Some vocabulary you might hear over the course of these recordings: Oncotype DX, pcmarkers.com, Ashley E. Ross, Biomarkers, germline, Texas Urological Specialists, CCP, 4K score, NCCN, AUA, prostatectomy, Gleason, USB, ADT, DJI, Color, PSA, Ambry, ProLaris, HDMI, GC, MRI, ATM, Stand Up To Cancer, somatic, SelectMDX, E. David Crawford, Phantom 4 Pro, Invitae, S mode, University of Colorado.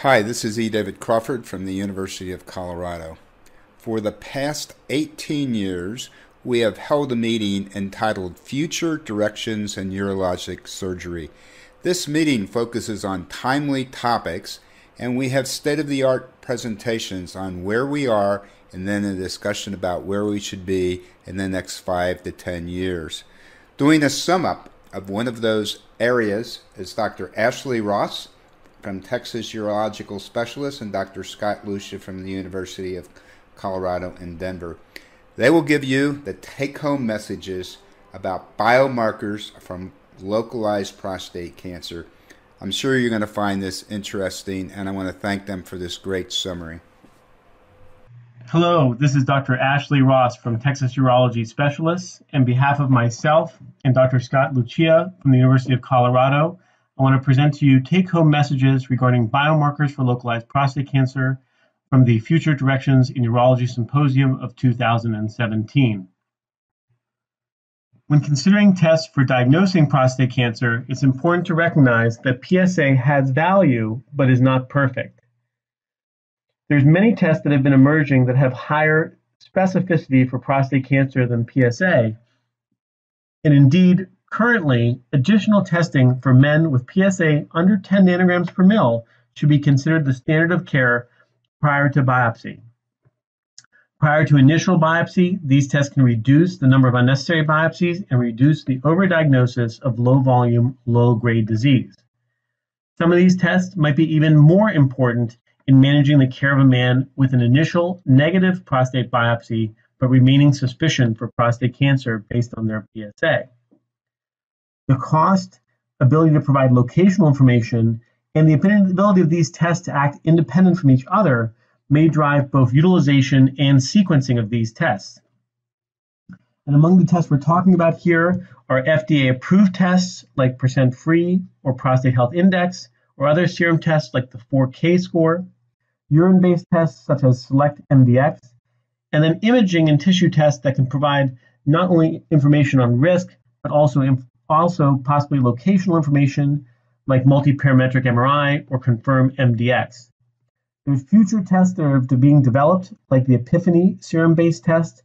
Hi, this is E. David Crawford from the University of Colorado. For the past 18 years, we have held a meeting entitled Future Directions in Urologic Surgery. This meeting focuses on timely topics, and we have state-of-the-art presentations on where we are, and then a discussion about where we should be in the next 5 to 10 years. Doing a sum up of one of those areas is Dr. Ashley Ross from Texas Urological Specialists and Dr. Scott Lucia from the University of Colorado in Denver. They will give you the take-home messages about biomarkers from localized prostate cancer. I'm sure you're going to find this interesting, and I want to thank them for this great summary. Hello, this is Dr. Ashley Ross from Texas Urology Specialists. On behalf of myself and Dr. Scott Lucia from the University of Colorado, I want to present to you take-home messages regarding biomarkers for localized prostate cancer from the Future Directions in Urology Symposium of 2017. When considering tests for diagnosing prostate cancer, it's important to recognize that PSA has value but is not perfect. There's many tests that have been emerging that have higher specificity for prostate cancer than PSA, and indeed, currently, additional testing for men with PSA under 10 nanograms per mil should be considered the standard of care prior to biopsy. Prior to initial biopsy, these tests can reduce the number of unnecessary biopsies and reduce the overdiagnosis of low-volume, low-grade disease. Some of these tests might be even more important in managing the care of a man with an initial negative prostate biopsy, but remaining suspicion for prostate cancer based on their PSA. The cost, ability to provide locational information, and the ability of these tests to act independent from each other may drive both utilization and sequencing of these tests. And among the tests we're talking about here are FDA-approved tests like percent-free or prostate health index, or other serum tests like the 4K score, urine-based tests such as SelectMDX, and then imaging and tissue tests that can provide not only information on risk, but also possibly locational information like multiparametric MRI or confirm MDX. There's future tests that are being developed like the Epiphany serum-based test.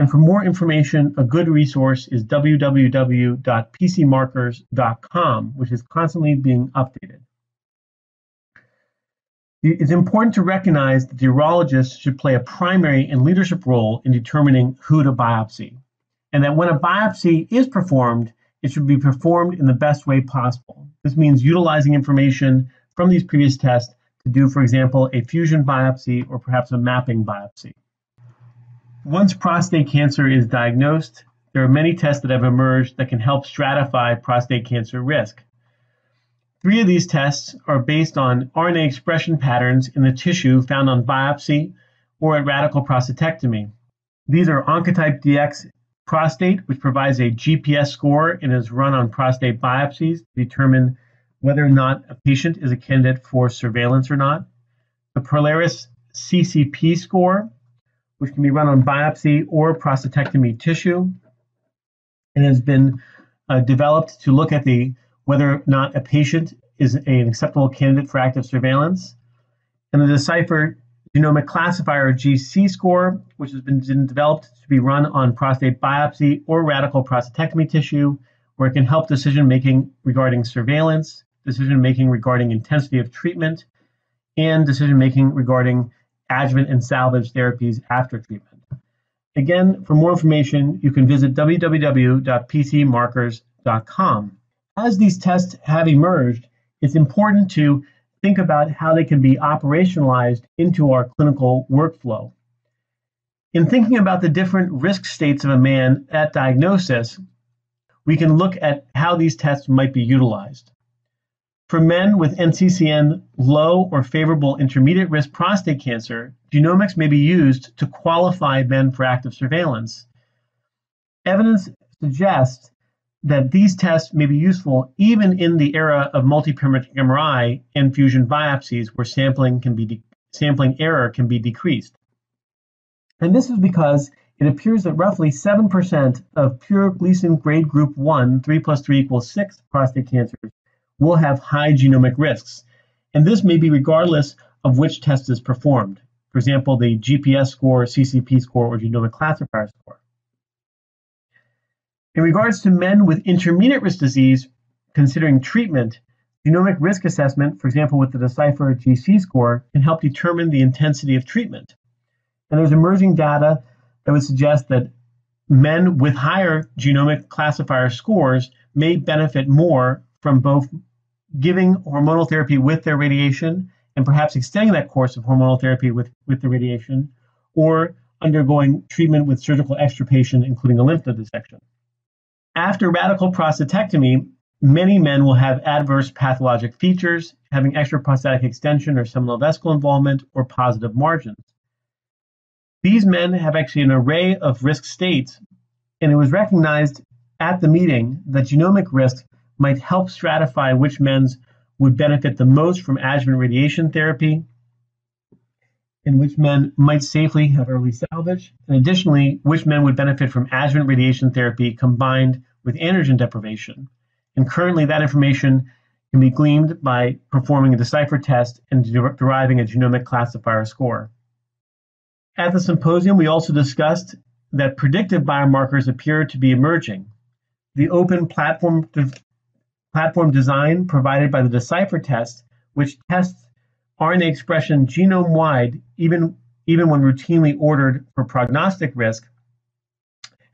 And for more information, a good resource is www.pcmarkers.com, which is constantly being updated. It's important to recognize that the urologist should play a primary and leadership role in determining who to biopsy, and that when a biopsy is performed, it should be performed in the best way possible. This means utilizing information from these previous tests to do, for example, a fusion biopsy or perhaps a mapping biopsy. Once prostate cancer is diagnosed, there are many tests that have emerged that can help stratify prostate cancer risk. Three of these tests are based on RNA expression patterns in the tissue found on biopsy or at radical prostatectomy. These are Oncotype DX prostate, which provides a GPS score and is run on prostate biopsies to determine whether or not a patient is a candidate for surveillance or not. The ProLaris CCP score, which can be run on biopsy or prostatectomy tissue, and has been developed to look at whether or not a patient is an acceptable candidate for active surveillance. And the Decipher genomic classifier GC score, which has been developed to be run on prostate biopsy or radical prostatectomy tissue, where it can help decision-making regarding surveillance, decision-making regarding intensity of treatment, and decision-making regarding adjuvant and salvage therapies after treatment. Again, for more information, you can visit www.pcmarkers.com. As these tests have emerged, it's important to think about how they can be operationalized into our clinical workflow. In thinking about the different risk states of a man at diagnosis, we can look at how these tests might be utilized. For men with NCCN low or favorable intermediate risk prostate cancer, genomics may be used to qualify men for active surveillance. Evidence suggests that these tests may be useful even in the era of multiparametric MRI and fusion biopsies where sampling error can be decreased. And this is because it appears that roughly 7% of pure Gleason grade group 1, 3 plus 3 equals 6 prostate cancers will have high genomic risks, and this may be regardless of which test is performed. For example, the GPS score, CCP score, or genomic classifier score. In regards to men with intermediate risk disease, considering treatment, genomic risk assessment, for example, with the Decipher GC score, can help determine the intensity of treatment. And there's emerging data that would suggest that men with higher genomic classifier scores may benefit more from both giving hormonal therapy with their radiation and perhaps extending that course of hormonal therapy with the radiation, or undergoing treatment with surgical extirpation, including a lymph node dissection. After radical prostatectomy, many men will have adverse pathologic features, having extraprostatic extension or seminal vesicle involvement or positive margins. These men have actually an array of risk states, and it was recognized at the meeting that genomic risk might help stratify which men's would benefit the most from adjuvant radiation therapy, in which men might safely have early salvage, and additionally, which men would benefit from adjuvant radiation therapy combined with androgen deprivation. And currently, that information can be gleaned by performing a Decipher test and deriving a genomic classifier score. At the symposium, we also discussed that predictive biomarkers appear to be emerging. The open platform design provided by the Decipher test, which tests RNA expression genome-wide, even when routinely ordered for prognostic risk,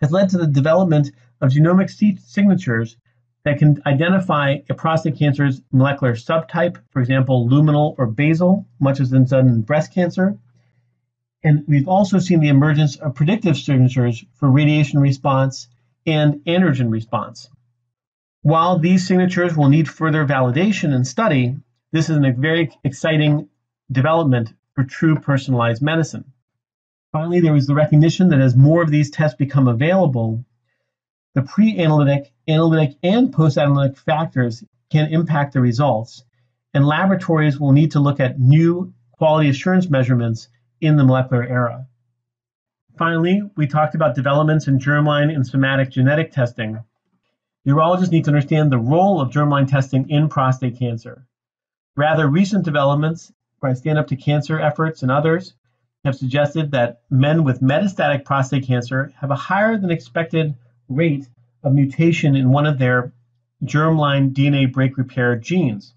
has led to the development of genomic signatures that can identify a prostate cancer's molecular subtype, for example, luminal or basal, much as is done in breast cancer. And we've also seen the emergence of predictive signatures for radiation response and androgen response. While these signatures will need further validation and study, this is a very exciting development for true personalized medicine. Finally, there was the recognition that as more of these tests become available, the pre-analytic, analytic, and post-analytic factors can impact the results, and laboratories will need to look at new quality assurance measurements in the molecular era. Finally, we talked about developments in germline and somatic genetic testing. Urologists need to understand the role of germline testing in prostate cancer. Rather recent developments by Stand Up To Cancer efforts and others have suggested that men with metastatic prostate cancer have a higher than expected rate of mutation in one of their germline DNA break repair genes.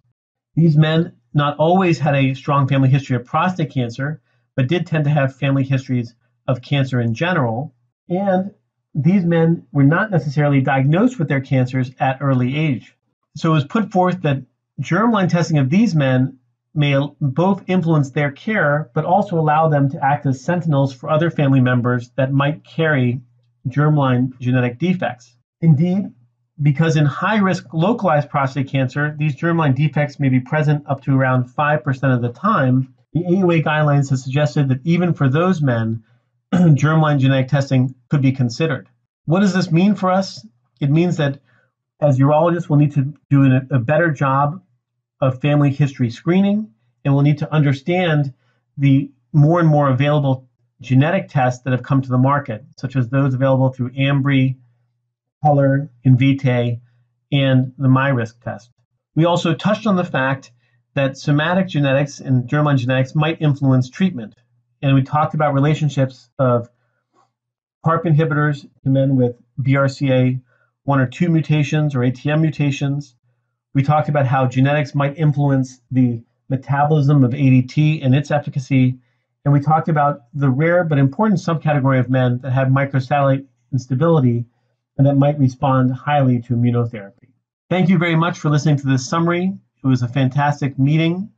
These men not always had a strong family history of prostate cancer, but did tend to have family histories of cancer in general, and these men were not necessarily diagnosed with their cancers at early age. So it was put forth that germline testing of these men may both influence their care, but also allow them to act as sentinels for other family members that might carry germline genetic defects. Indeed, because in high-risk localized prostate cancer, these germline defects may be present up to around 5% of the time, the AUA guidelines have suggested that even for those men, germline genetic testing could be considered. What does this mean for us? It means that as urologists, we'll need to do a better job of family history screening, and we'll need to understand the more and more available genetic tests that have come to the market, such as those available through Ambry, Color, Invitae, and the MyRisk test. We also touched on the fact that somatic genetics and germline genetics might influence treatment. And we talked about relationships of PARP inhibitors to men with BRCA1 or 2 mutations or ATM mutations. We talked about how genetics might influence the metabolism of ADT and its efficacy. And we talked about the rare but important subcategory of men that have microsatellite instability and that might respond highly to immunotherapy. Thank you very much for listening to this summary. It was a fantastic meeting.